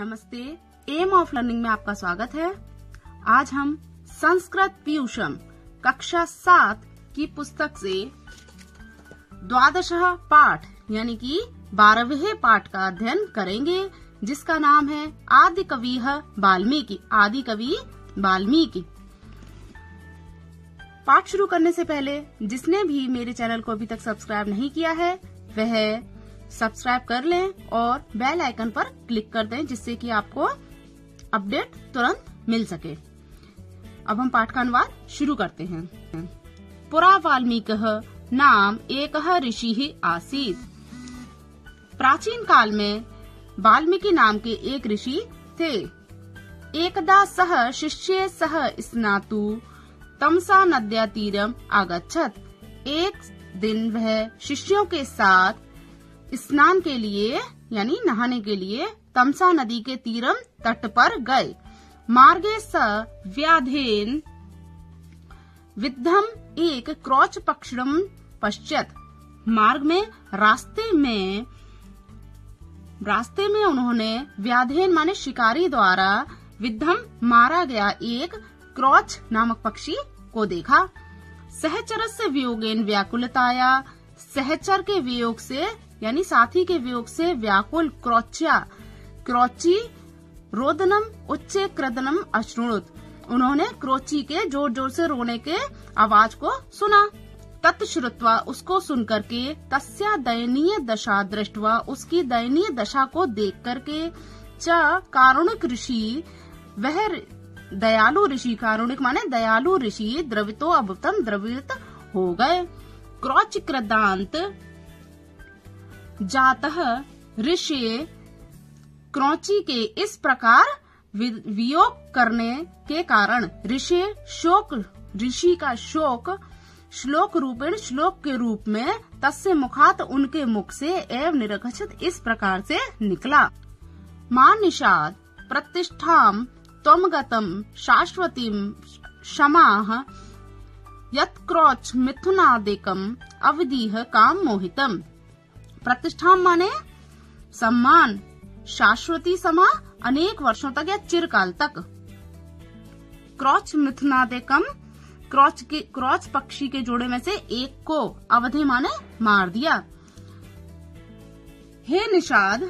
नमस्ते, M of learning में आपका स्वागत है। आज हम संस्कृत पीयूषम् कक्षा 7 की पुस्तक से द्वादशः पाठ यानी कि 12वें पाठ का अध्ययन करेंगे, जिसका नाम है आदि कवि वाल्मीकि। पाठ शुरू करने से पहले जिसने भी मेरे चैनल को अभी तक सब्सक्राइब नहीं किया है वह सब्सक्राइब कर लें और बेल आइकन पर क्लिक कर दें, जिससे कि आपको अपडेट तुरंत मिल सके। अब हम पाठ का अनुवाद शुरू करते हैं। पुरा वाल्मीकः नाम एकः ऋषि आसीत्। प्राचीन काल में वाल्मीकि नाम के एक ऋषि थे। एकदा सह शिष्ये सह स्नातु तमसा नद्या तीरम आगच्छत। एक दिन वह शिष्यों के साथ स्नान के लिए यानी नहाने के लिए तमसा नदी के तीरम तट पर गए। मार्गे स व्याधेन विद्धम एक क्रौञ्च पक्षिणम पश्चात। मार्ग में रास्ते में उन्होंने व्याधेन माने शिकारी द्वारा विद्धम मारा गया एक क्रौञ्च नामक पक्षी को देखा। सहचरस्य वियोगेन व्याकुलताया, सहचर के वियोग से यानी साथी के वियोग से व्याकुल क्रौची रोदनम उच्चे क्रदनम अश्रुणुत। उन्होंने क्रोची के जोर जोर से रोने के आवाज को सुना। तत्श्रुत्वा उसको सुनकर के तस्या दयनीय दशा दृष्टवा उसकी दयनीय दशा को देख करके च कारुणिक ऋषि वह दयालु ऋषि, कारुणिक माने दयालु ऋषि द्रवितो अभुतम द्रवित हो गए। क्रौच क्रदांत जातः ऋषि क्रौची के इस प्रकार वियोग करने के कारण ऋषि शोक, ऋषि का शोक श्लोक रूपेण श्लोक के रूप में तस्य मुखात उनके मुख से एव निरगछत इस प्रकार से निकला। मां निषाद प्रतिष्ठाम त्वम गतम शाश्वतीम क्षमाः यत् क्रौच मिथुनादिकम अवधीह काम मोहितम। प्रतिष्ठा माने सम्मान, शाश्वती समा अनेक वर्षों तक या चिरकाल तक। क्रौच मिथुनादेकम क्रौच पक्षी के जोड़े में से एक को अवधि माने मार दिया। हे निषाद,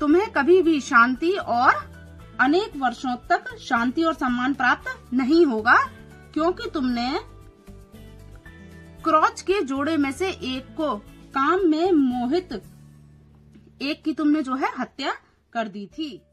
तुम्हें कभी भी शांति और अनेक वर्षों तक शांति और सम्मान प्राप्त नहीं होगा, क्योंकि तुमने क्रौच के जोड़े में से एक को काम में मोहित एक की तुमने जो है हत्या कर दी थी।